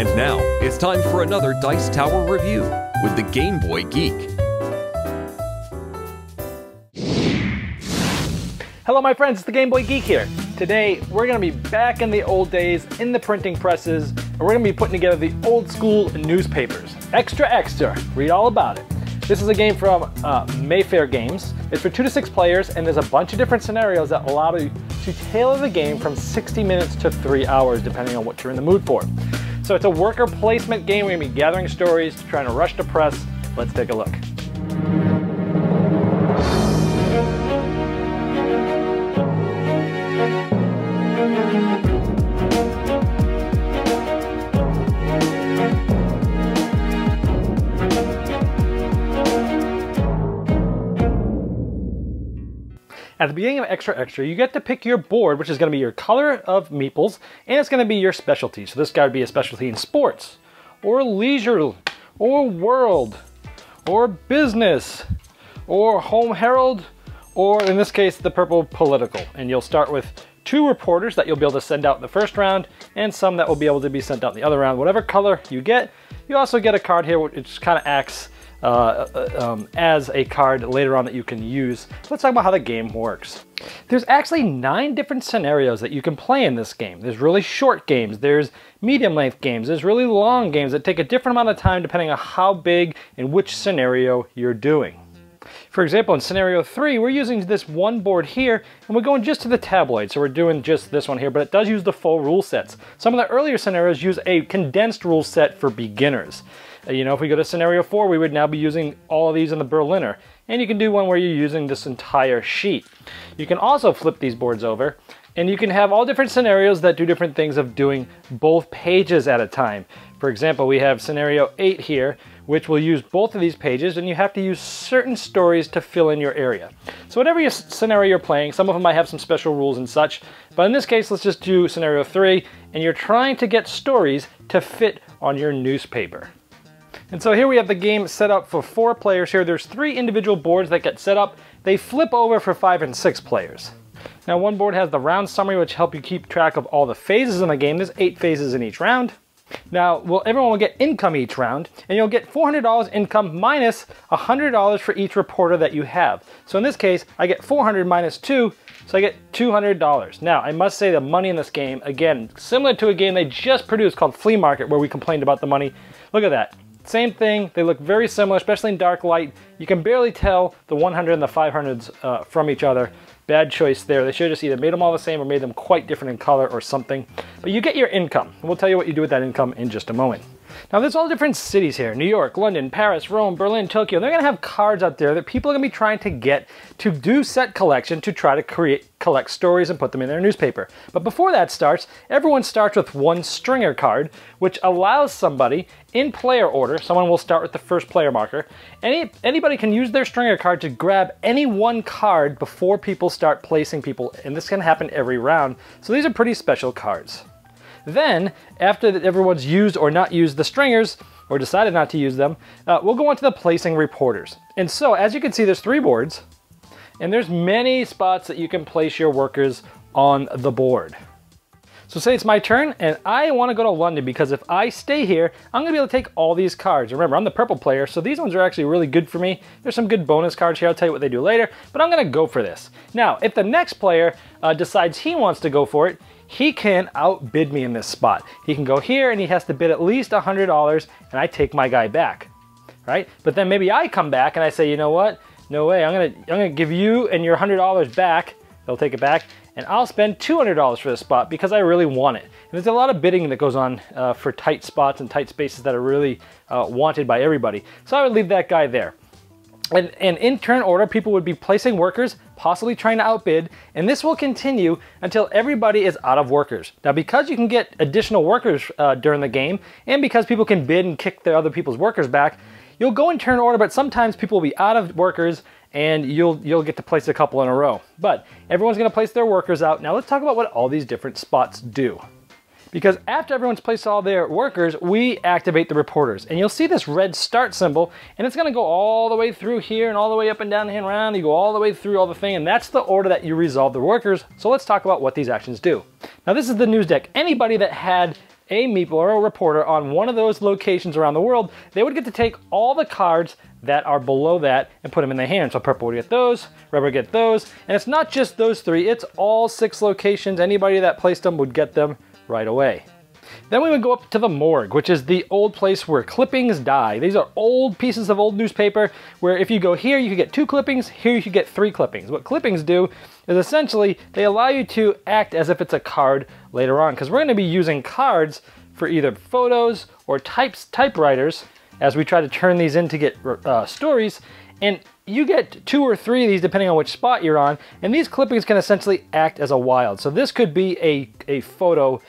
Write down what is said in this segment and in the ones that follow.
And now, it's time for another Dice Tower review with the Game Boy Geek. Hello my friends, it's the Game Boy Geek here. Today, we're gonna be back in the old days, in the printing presses, and we're gonna be putting together the old school newspapers. Extra Extra, read all about it. This is a game from Mayfair Games. It's for 2 to 6 players, and there's a bunch of different scenarios that allow you to tailor the game from 60 minutes to 3 hours, depending on what you're in the mood for. So it's a worker placement game. We're gonna be gathering stories, trying to rush to press. Let's take a look. At the beginning of Extra Extra, you get to pick your board, which is going to be your color of meeples, and it's going to be your specialty. So this guy would be a specialty in sports, or leisure, or world, or business, or home herald, or in this case, the purple political. And you'll start with 2 reporters that you'll be able to send out in the first round, and some that will be able to be sent out in the other round. Whatever color you get, you also get a card here, which kind of acts as a card later on that you can use. Let's talk about how the game works. There's actually 9 different scenarios that you can play in this game. There's really short games, there's medium length games, there's really long games that take a different amount of time depending on how big and which scenario you're doing. For example, in scenario 3, we're using this one board here, and we're going just to the tabloid. So we're doing just this one here, but it does use the full rule sets. Some of the earlier scenarios use a condensed rule set for beginners. You know, if we go to scenario 4, we would now be using all of these in the Berliner. And you can do one where you're using this entire sheet. You can also flip these boards over, and you can have all different scenarios that do different things of doing both pages at a time. For example, we have scenario 8 here, which will use both of these pages, and you have to use certain stories to fill in your area. So whatever your scenario you're playing, some of them might have some special rules and such, but in this case, let's just do scenario 3, and you're trying to get stories to fit on your newspaper. And so here we have the game set up for 4 players here. There's 3 individual boards that get set up. They flip over for 5 and 6 players. Now one board has the round summary, which help you keep track of all the phases in the game. There's 8 phases in each round. Now, everyone will get income each round, and you'll get $400 income minus $100 for each reporter that you have. So in this case, I get 400 minus 2, so I get $200. Now, I must say the money in this game, again, similar to a game they just produced called Flea Market, where we complained about the money. Look at that. Same thing, they look very similar, especially in dark light. You can barely tell the 100 and the 500s from each other. Bad choice there. They should have just either made them all the same or made them quite different in color or something. But you get your income. We'll tell you what you do with that income in just a moment. Now there's all different cities here. New York, London, Paris, Rome, Berlin, Tokyo. They're going to have cards out there that people are going to be trying to get to do set collection to try to collect stories and put them in their newspaper. But before that starts, everyone starts with one stringer card, which allows somebody in player order, someone will start with the first player marker, anybody can use their stringer card to grab any one card before people start placing people, and this can happen every round. So these are pretty special cards. Then, after everyone's used or not used the stringers, or decided not to use them, we'll go on to the placing reporters. And so, as you can see, there's 3 boards, and there's many spots that you can place your workers on the board. So say it's my turn, and I want to go to London, because if I stay here, I'm going to be able to take all these cards. Remember, I'm the purple player, so these ones are actually really good for me. There's some good bonus cards here. I'll tell you what they do later, but I'm going to go for this. Now, if the next player decides he wants to go for it, he can outbid me in this spot. He can go here, and he has to bid at least $100, and I take my guy back, right? But then maybe I come back, and I say, you know what? No way, I'm gonna give you and your $100 back. They'll take it back, and I'll spend $200 for this spot because I really want it. And there's a lot of bidding that goes on for tight spots and tight spaces that are really wanted by everybody. So I would leave that guy there. And in turn order, people would be placing workers, possibly trying to outbid, and this will continue until everybody is out of workers. Now, because you can get additional workers during the game, and because people can bid and kick the other people's workers back, you'll go in turn order, but sometimes people will be out of workers, and you'll get to place a couple in a row. But everyone's going to place their workers out. Now, let's talk about what all these different spots do. Because after everyone's placed all their workers, we activate the reporters. And you'll see this red start symbol, and it's gonna go all the way through here and all the way up and down and around. You go all the way through all the thing, and that's the order that you resolve the workers. So let's talk about what these actions do. Now this is the news deck. Anybody that had a meeple or a reporter on one of those locations around the world, they would get to take all the cards that are below that and put them in their hand. So Purple would get those, Red would get those, and it's not just those three, it's all 6 locations. Anybody that placed them would get them right away. Then we would go up to the morgue, which is the old place where clippings die. These are old pieces of old newspaper where if you go here, you could get 2 clippings, here you could get 3 clippings. What clippings do is essentially they allow you to act as if it's a card later on, because we're going to be using cards for either photos or typewriters as we try to turn these in to get stories. And you get 2 or 3 of these depending on which spot you're on, and these clippings can essentially act as a wild. So this could be a photo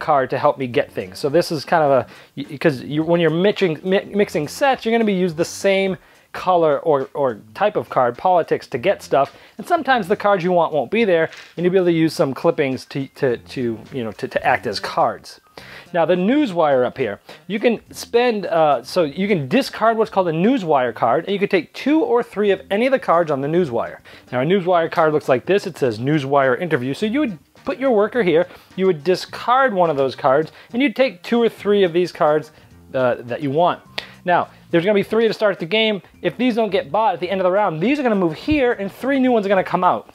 card to help me get things. So this is kind of a, because when you're mixing sets, you're going to be using the same color or type of card, politics, to get stuff. And sometimes the cards you want won't be there, and you'll be able to use some clippings to act as cards. Now the newswire up here, you can spend, so you can discard what's called a newswire card, and you can take 2 or 3 of any of the cards on the newswire. Now a newswire card looks like this. It says newswire interview. So you would put your worker here, you would discard one of those cards, and you'd take 2 or 3 of these cards that you want. Now, there's going to be 3 to start the game. If these don't get bought at the end of the round, these are going to move here, and 3 new ones are going to come out.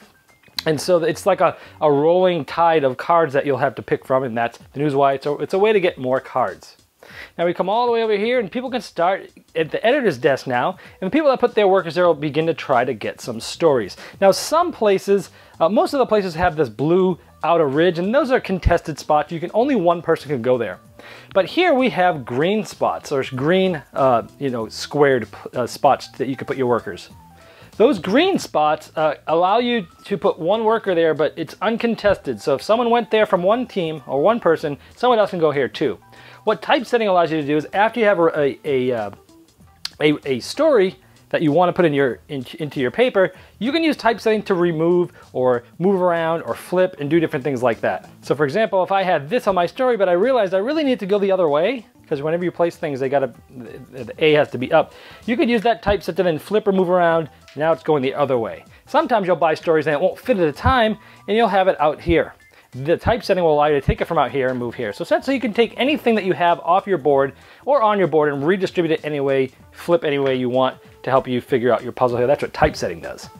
And so it's like a rolling tide of cards that you'll have to pick from, and that's the newswire. So it's a way to get more cards. Now we come all the way over here, and people can start at the editor's desk now, and the people that put their workers there will begin to try to get some stories. Now some places, most of the places have this blue outer ridge, and those are contested spots. You can, only one person can go there. But here we have green spots, or green squared spots that you can put your workers. Those green spots allow you to put one worker there, but it's uncontested. So if someone went there from one team or one person, someone else can go here too. What typesetting allows you to do is after you have a story that you want to put in your, into your paper, you can use typesetting to remove or move around or flip and do different things like that. So for example, if I had this on my story, but I realized I really need to go the other way, because whenever you place things, they gotta, the A has to be up. You could use that typeset to then flip or move around. Now it's going the other way. Sometimes you'll buy stories and it won't fit at a time, and you'll have it out here. The typesetting will allow you to take it from out here and move here. So essentially you can take anything that you have off your board or on your board and redistribute it any way, flip any way you want to help you figure out your puzzle here. That's what typesetting does.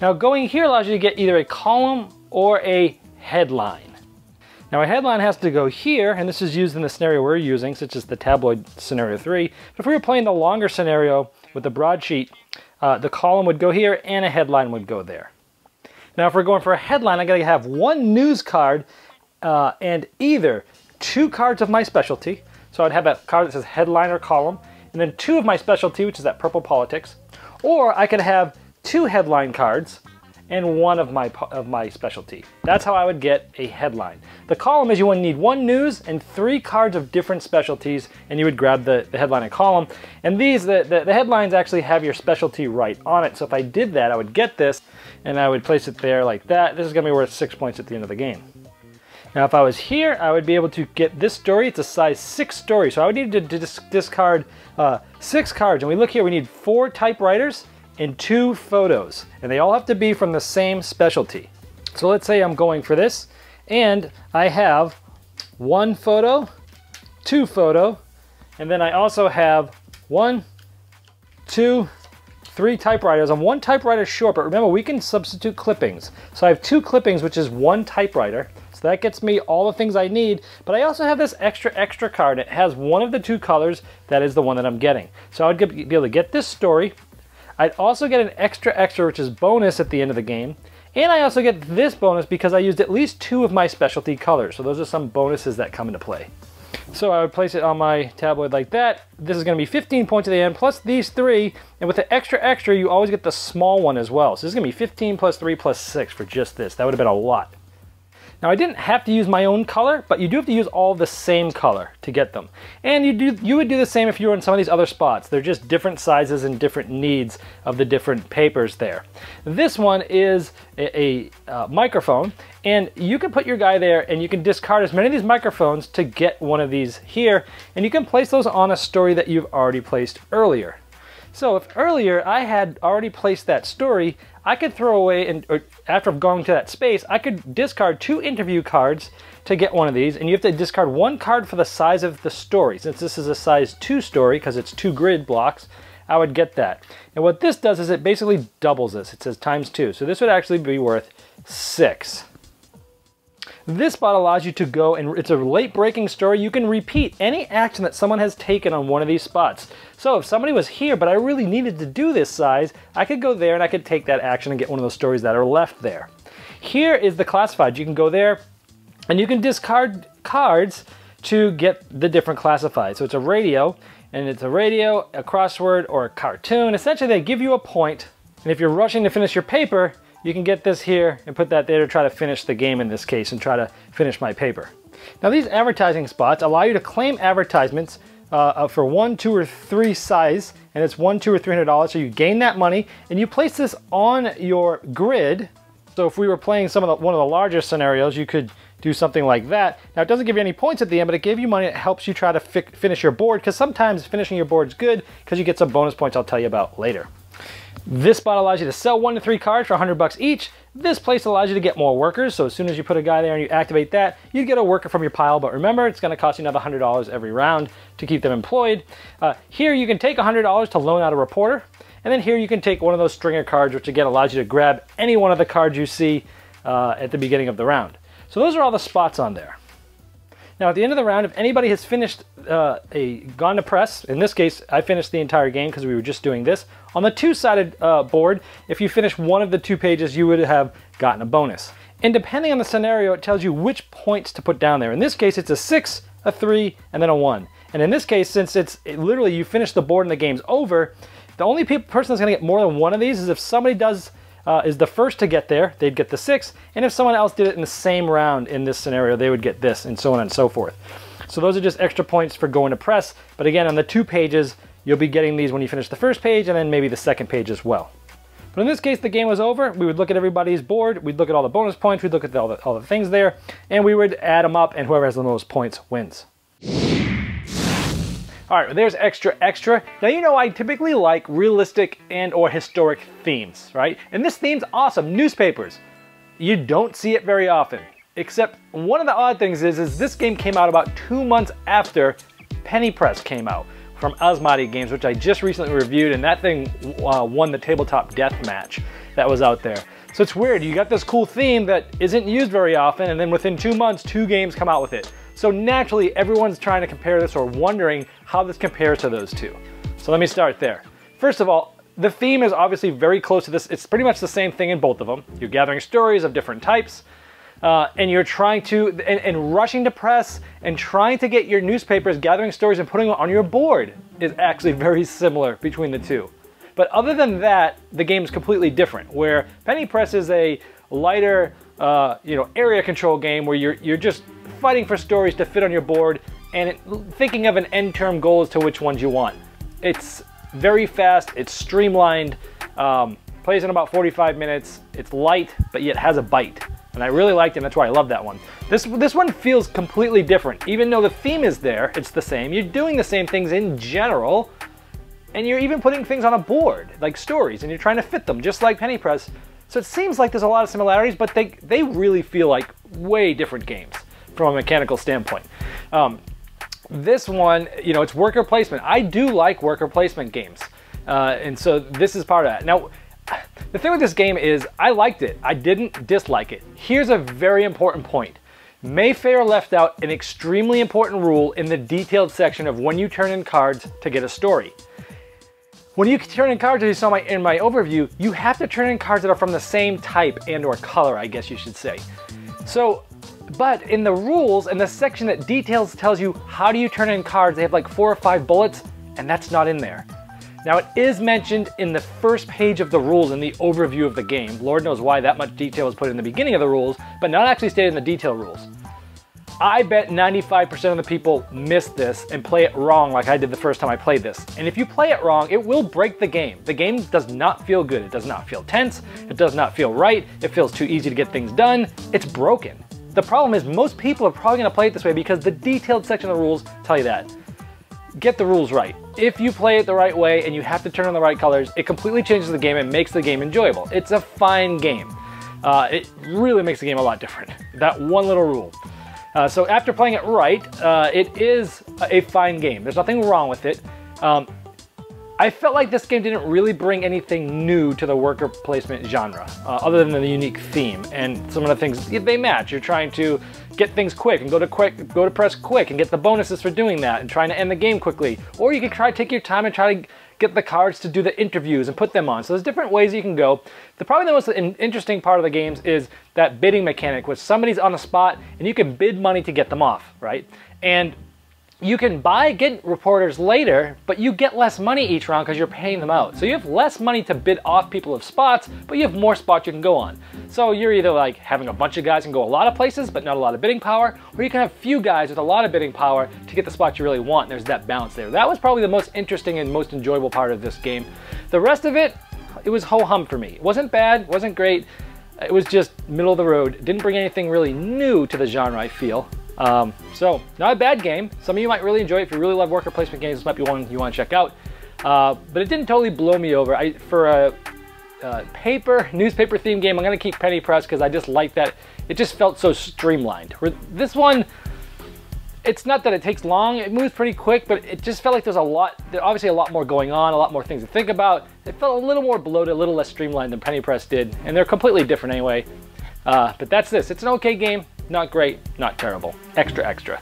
Now going here allows you to get either a column or a headline. Now a headline has to go here, and this is used in the scenario we're using, such as the tabloid scenario 3. But if we were playing the longer scenario with the broadsheet, the column would go here and a headline would go there. Now if we're going for a headline, I gotta have one news card and either 2 cards of my specialty. So I'd have that card that says headline or column, and then 2 of my specialty, which is that purple politics, or I could have 2 headline cards and 1 of my specialty. That's how I would get a headline. The column is you would need 1 news and 3 cards of different specialties, and you would grab the headline and column. And these, the headlines actually have your specialty right on it. So if I did that, I would get this and I would place it there like that. This is gonna be worth 6 points at the end of the game. Now if I was here, I would be able to get this story. It's a size 6 story. So I would need to discard 6 cards. And we look here, we need 4 typewriters and 2 photos, and they all have to be from the same specialty. So let's say I'm going for this, and I have 1 photo, 2 photo, and then I also have 1, 2, 3 typewriters. I'm 1 typewriter short, but remember we can substitute clippings. So I have 2 clippings, which is 1 typewriter. So that gets me all the things I need, but I also have this extra card. It has one of the 2 colors. That is the one that I'm getting. So I would be able to get this story. I'd also get an extra, which is bonus at the end of the game. And I also get this bonus because I used at least 2 of my specialty colors. So those are some bonuses that come into play. So I would place it on my tabloid like that. This is going to be 15 points at the end, plus these 3. And with the extra, you always get the small one as well. So this is going to be 15 plus 3 plus 6 for just this. That would have been a lot. Now I didn't have to use my own color, but you do have to use all the same color to get them. And you would do the same if you were in some of these other spots. They're just different sizes and different needs of the different papers there. This one is a microphone, and you can put your guy there and you can discard as many of these microphones to get one of these here, and you can place those on a story that you've already placed earlier. So if earlier I had already placed that story, I could throw away, or after going to that space, I could discard 2 interview cards to get one of these, and you have to discard 1 card for the size of the story. Since this is a size 2 story, because it's 2 grid blocks, I would get that. And what this does is it basically doubles this. It says ×2, so this would actually be worth 6. This spot allows you to go, and it's a late-breaking story. You can repeat any action that someone has taken on one of these spots. So if somebody was here, but I really needed to do this size, I could go there and I could take that action and get one of those stories that are left there. Here is the classified. You can go there, and you can discard cards to get the different classifieds. So it's a radio, and it's a radio, a crossword, or a cartoon. Essentially, they give you a point, and if you're rushing to finish your paper, you can get this here and put that there to try to finish the game in this case and try to finish my paper. Now these advertising spots allow you to claim advertisements for 1, 2, or 3 size, and it's $1, $2, or $300, so you gain that money and you place this on your grid. So if we were playing one of the larger scenarios, you could do something like that. Now it doesn't give you any points at the end, but it gave you money. It helps you try to finish your board, because sometimes finishing your board is good because you get some bonus points I'll tell you about later. This spot allows you to sell 1 to 3 cards for $100 each. This place allows you to get more workers, so as soon as you put a guy there and you activate that, you get a worker from your pile, but remember, it's going to cost you another $100 every round to keep them employed. Here you can take $100 to loan out a reporter, and then here you can take one of those stringer cards, which again allows you to grab any one of the cards you see at the beginning of the round. So those are all the spots on there. Now at the end of the round, if anybody has finished, gone to press, in this case, I finished the entire game because we were just doing this. On the two-sided board, if you finish one of the 2 pages, you would have gotten a bonus. And depending on the scenario, it tells you which points to put down there. In this case, it's a 6, a 3, and then a 1. And in this case, since it literally you finish the board and the game's over, the only person that's gonna get more than one of these is if somebody is the first to get there, they'd get the 6, and if someone else did it in the same round in this scenario, they would get this, and so on and so forth. So those are just extra points for going to press, but again, on the 2 pages, you'll be getting these when you finish the first page, and then maybe the second page as well. But in this case, the game was over. We would look at everybody's board, we'd look at all the bonus points, we'd look at all the things there, and we would add them up, and whoever has the most points wins. All right, well, there's Extra Extra. Now, you know I typically like realistic and or historic themes, right? And this theme's awesome. Newspapers. You don't see it very often. Except one of the odd things is this game came out about 2 months after Penny Press came out from Azmadi Games, which I just recently reviewed, and that thing won the tabletop deathmatch that was out there. So it's weird. You got this cool theme that isn't used very often, and then within 2 months, 2 games come out with it. So naturally, everyone's trying to compare this or wondering how this compares to those 2. So let me start there. First of all, the theme is obviously very close to this. It's pretty much the same thing in both of them. You're gathering stories of different types, and you're trying to, and rushing to press, and trying to get your newspapers, gathering stories, and putting them on your board is actually very similar between the 2. But other than that, the game's completely different, where Penny Press is a lighter, area control game where you're just fighting for stories to fit on your board and thinking of an end-term goal as to which ones you want. It's very fast, it's streamlined, plays in about 45 minutes, it's light, but yet has a bite. And I really liked it, and that's why I love that one. This one feels completely different. Even though the theme is there, it's the same. You're doing the same things in general, and you're even putting things on a board, like stories, and you're trying to fit them, just like Penny Press. So it seems like there's a lot of similarities, but they really feel like way different games from a mechanical standpoint. This one, it's worker placement. I do like worker placement games. And so this is part of that. Now, the thing with this game is I liked it. I didn't dislike it. Here's a very important point. Mayfair left out an extremely important rule in the detailed section of when you turn in cards to get a story. When you turn in cards, as you saw in my overview, you have to turn in cards that are from the same type and or color, I guess you should say. So, but in the rules, in the section that details tells you how do you turn in cards, they have like 4 or 5 bullets, and that's not in there. Now it is mentioned in the first page of the rules in the overview of the game. Lord knows why that much detail was put in the beginning of the rules, but not actually stated in the detail rules. I bet 95% of the people miss this and play it wrong like I did the first time I played this. And if you play it wrong, it will break the game. The game does not feel good. It does not feel tense. It does not feel right. It feels too easy to get things done. It's broken. The problem is most people are probably going to play it this way because the detailed section of the rules tell you that. Get the rules right. If you play it the right way and you have to turn on the right colors, it completely changes the game and makes the game enjoyable. It's a fine game. It really makes the game a lot different. That one little rule. So after playing it right, it is a fine game. There's nothing wrong with it. I felt like this game didn't really bring anything new to the worker placement genre, other than the unique theme and some of the things they match. You're trying to get things quick and go to press quick and get the bonuses for doing that and trying to end the game quickly. Or you can take your time and try to get the cards to do the interviews and put them on. So there's different ways you can go. Probably the most interesting part of the games is that bidding mechanic, where somebody's on the spot and you can bid money to get them off, right? And you can get reporters later, but you get less money each round because you're paying them out. So you have less money to bid off people of spots, but you have more spots you can go on. So you're either like having a bunch of guys and go a lot of places, but not a lot of bidding power, or you can have few guys with a lot of bidding power to get the spots you really want. There's that balance there. That was probably the most interesting and most enjoyable part of this game. The rest of it, it was ho-hum for me. It wasn't bad, wasn't great. It was just middle of the road. It didn't bring anything really new to the genre, I feel. So not a bad game. Some of you might really enjoy it. If you really love worker placement games, this might be one you want to check out. But it didn't totally blow me over. For a newspaper themed game, I'm going to keep Penny Press because I just like that. It just felt so streamlined. This one, it's not that it takes long. It moves pretty quick, but it just felt like there's obviously a lot more going on, a lot more things to think about. It felt a little more bloated, a little less streamlined than Penny Press did. And they're completely different anyway. But that's this. It's an okay game. Not great, not terrible. Extra Extra.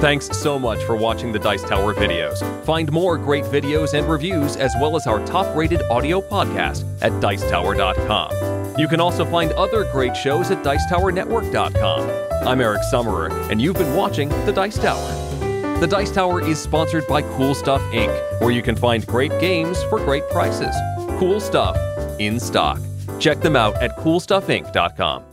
Thanks so much for watching the Dice Tower videos. Find more great videos and reviews, as well as our top-rated audio podcast at Dicetower.com. You can also find other great shows at Dicetowernetwork.com. I'm Eric Summerer, and you've been watching The Dice Tower. The Dice Tower is sponsored by Cool Stuff Inc., where you can find great games for great prices. Cool stuff in stock. Check them out at CoolStuffInc.com.